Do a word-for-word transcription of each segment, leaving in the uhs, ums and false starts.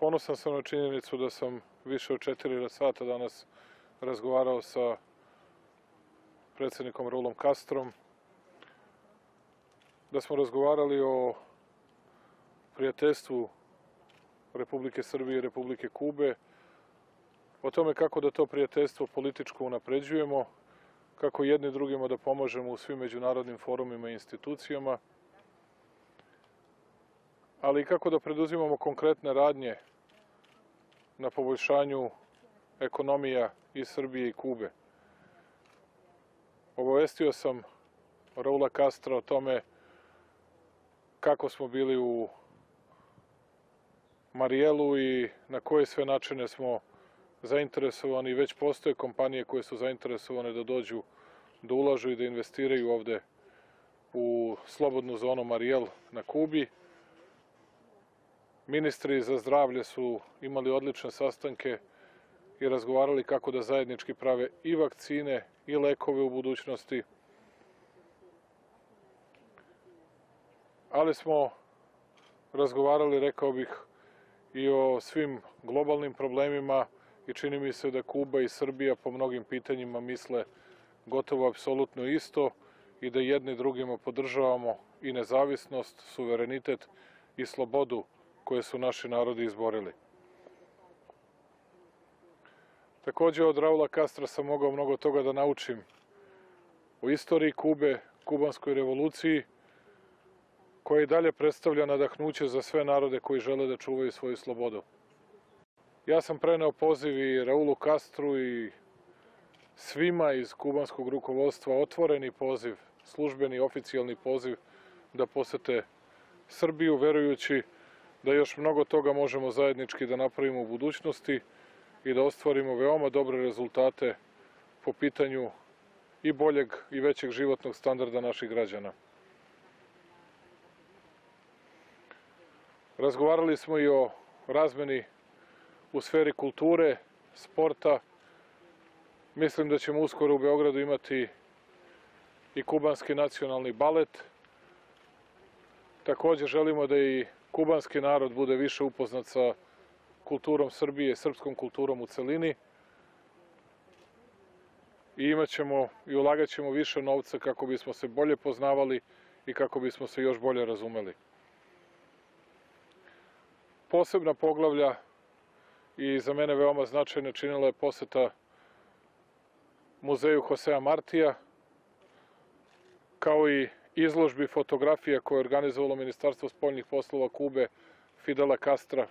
Ponosan sam na činjenicu da sam više od četiri sata danas razgovarao sa predsednikom Raulom Kastrom, da smo razgovarali o prijateljstvu Republike Srbije i Republike Kube, o tome kako da to prijateljstvo političko unapređujemo, kako jedni drugima da pomažemo u svim međunarodnim forumima i institucijama, ali i kako da preduzimamo konkretne radnje na poboljšanju ekonomija i Srbije i Kube. Obavestio sam Raula Kastra o tome kako smo bili u Marijelu i na koje sve načine smo zainteresovani. Već postoje kompanije koje su zainteresovane da dođu, da ulažu i da investiraju ovde u slobodnu zonu Marijel na Kubi. Ministri za zdravlje su imali odlične sastanke i razgovarali kako da zajednički prave i vakcine i lekove u budućnosti. Ali smo razgovarali, rekao bih, i o svim globalnim problemima i čini mi se da Kuba i Srbija po mnogim pitanjima misle gotovo apsolutno isto i da jedni drugima podržavamo i nezavisnost, suverenitet i slobodu koje su naši narodi izborili. Takođe, od Raula Kastra sam mogao mnogo toga da naučim o istoriji Kube, kubanskoj revoluciji, koja i dalje predstavlja nadahnuće za sve narode koji žele da čuvaju svoju slobodu. Ja sam preneo poziv i Raulu Kastru i svima iz kubanskog rukovodstva otvoreni poziv, službeni, oficijalni poziv da posete Srbiju, verujući da još mnogo toga možemo zajednički da napravimo u budućnosti i da ostvarimo veoma dobre rezultate po pitanju i boljeg i većeg životnog standarda naših građana. Razgovarali smo i o razmeni u sferi kulture, sporta. Mislim da ćemo uskoro u Beogradu imati i kubanski nacionalni balet. Takođe želimo da i kubanski narod bude više upoznat sa kulturom Srbije, srpskom kulturom u celini. I imat ćemo i ulagat ćemo više novca kako bismo se bolje poznavali i kako bismo se još bolje razumeli. Posebna poglavlja i za mene veoma značajna činila je poseta muzeju Hosea Martija, kao i izložbi fotografija koje je organizovalo Ministarstvo spoljnih poslova Kube Fidela Kastra,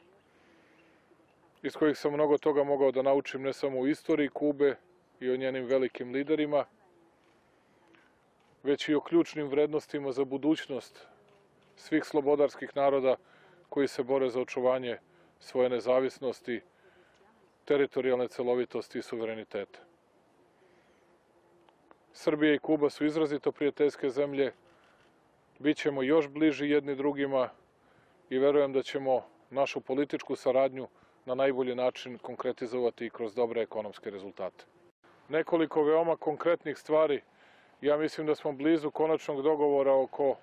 iz kojih sam mnogo toga mogao da naučim ne samo o istoriji Kube i o njenim velikim liderima, već i o ključnim vrednostima za budućnost svih slobodarskih naroda koji se bore za očuvanje svoje nezavisnosti, teritorijalne celovitosti i suvereniteta. Srbija i Kuba su izrazito prijateljske zemlje, bićemo još bliži jedni drugima i verujem da ćemo našu političku saradnju na najbolji način konkretizovati i kroz dobre ekonomske rezultate. Nekoliko veoma konkretnih stvari, ja mislim da smo blizu konačnog dogovora oko...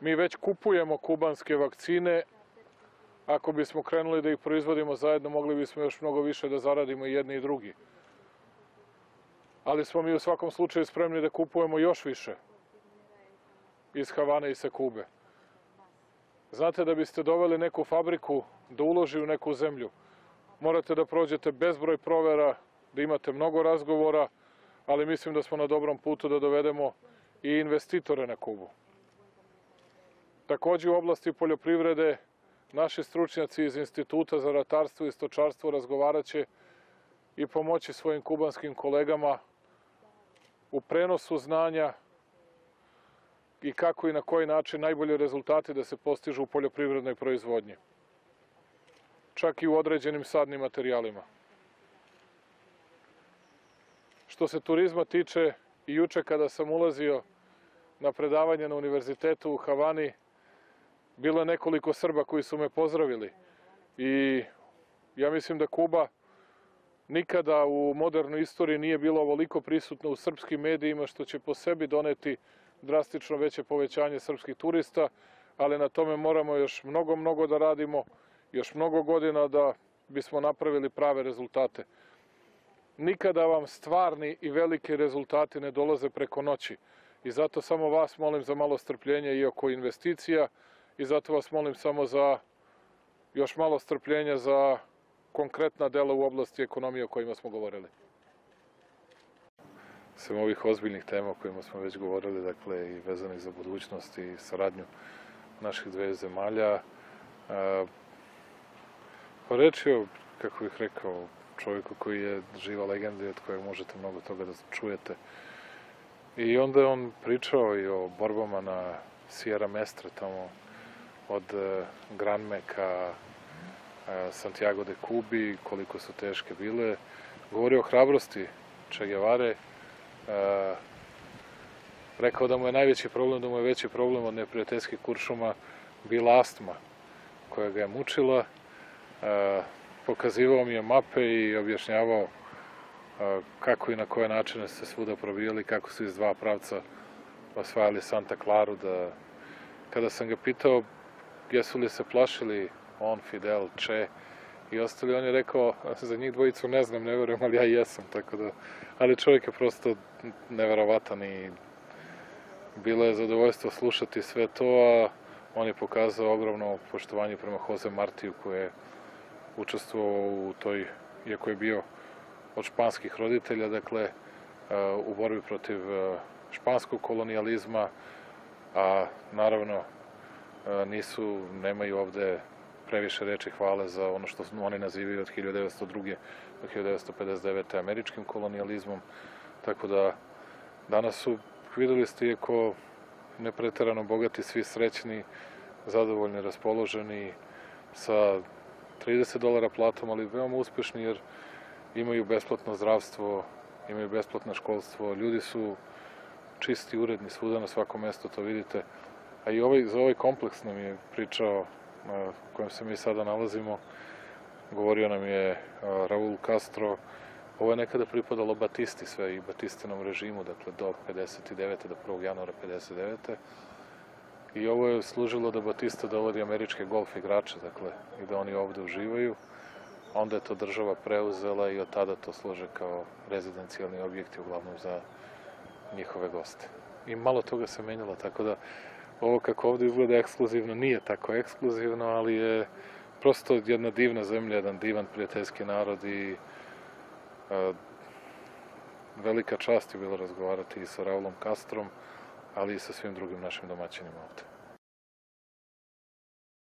Mi već kupujemo kubanske vakcine, ako bismo krenuli da ih proizvodimo zajedno, mogli bismo još mnogo više da zaradimo i jedni i drugi. Ali smo mi u svakom slučaju spremni da kupujemo još više iz Havane i sa Kube. Znate, da biste doveli neku fabriku da uloži u neku zemlju, morate da prođete bezbroj provera, da imate mnogo razgovora, ali mislim da smo na dobrom putu da dovedemo i investitore na Kubu. Takođe, u oblasti poljoprivrede naši stručnjaci iz Instituta za ratarstvo i stočarstvo razgovaraće i pomoći svojim kubanskim kolegama u prenosu znanja i kako i na koji način najbolji rezultati da se postižu u poljoprivrednoj proizvodnji, čak i u određenim sadnim materijalima. Što se turizma tiče, i juče kada sam ulazio na predavanje na univerzitetu u Havani, bilo je nekoliko Srba koji su me pozdravili i ja mislim da Kuba nikada u modernoj istoriji nije bilo ovoliko prisutno u srpskim medijima, što će po sebi doneti drastično veće povećanje srpskih turista, ali na tome moramo još mnogo, mnogo da radimo još mnogo godina da bismo napravili prave rezultate. Nikada vam stvarni i veliki rezultati ne dolaze preko noći i zato samo vas molim za malo strpljenja i oko investicija i zato vas molim samo za još malo strpljenja za konkretna dela u oblasti ekonomije o kojima smo govorili. Sem ovih ozbiljnih tema o kojima smo već govorili, dakle i vezanih za budućnost i saradnju naših dve zemalja, pa reč je, kako bih rekao, čovjeku koji je živa legenda i od kojeg možete mnogo toga da čujete. I onda je on pričao i o borbama na Sijera Maestra, tamo od Granme ka Santiago de Kubi, koliko su teške bile. Govorio o hrabrosti Če Gevare. Rekao da mu je najveći problem, da mu je veći problem od neprijateljskih kuršuma bila astma koja ga je mučila. Pokazivao mi je mape i objašnjavao kako i na koje načine se svuda probijali, kako su iz dva pravca osvajali Santa Klaru. Kada sam ga pitao jesu li se plašili on, Fidel, Če i ostali, on je rekao, za njih dvojicu ne znam, ne verujem, ali ja jesam. Ali čovjek je prosto neverovatan i bilo je zadovoljstvo slušati sve to, a on je pokazao ogromno poštovanje prema Hoseu Martiju koji je učestvovao u toj, iako je bio od španskih roditelja, dakle, u borbi protiv španskog kolonijalizma, a naravno nisu, nemaju ovde previše reči hvale za ono što oni nazivaju od hiljadu devetsto druge do hiljadu devetsto pedeset devete američkim kolonijalizmom, tako da danas su, videli ste, iako ne preterano bogati, svi srećni, zadovoljni, raspoloženi, sa trideset dolara platom, ali veoma uspešni jer imaju besplatno zdravstvo, imaju besplatno školstvo, ljudi su čisti, uredni, svuda na svako mesto, to vidite. A i za ovaj kompleks nam je pričao u kojem se mi sada nalazimo, govorio nam je Raul Kastro. Ovo je nekada pripadalo Batisti sve i Batistinom režimu, dakle do pedeset devete do prvog januara pedeset devete I ovo je služilo da Batista dovodi američke golf igrače, dakle, i da oni ovde uživaju. Onda je to država preuzela i od tada to služe kao rezidencijalni objekti, uglavnom za njihove goste. I malo toga se menjalo, tako da ovo kako ovde izgleda ekskluzivno nije tako ekskluzivno, ali je prosto jedna divna zemlja, jedan divan prijateljski narod i a, velika čast je bilo razgovarati i sa Raulom Kastrom, ali i sa svim drugim našim domaćinima ovde.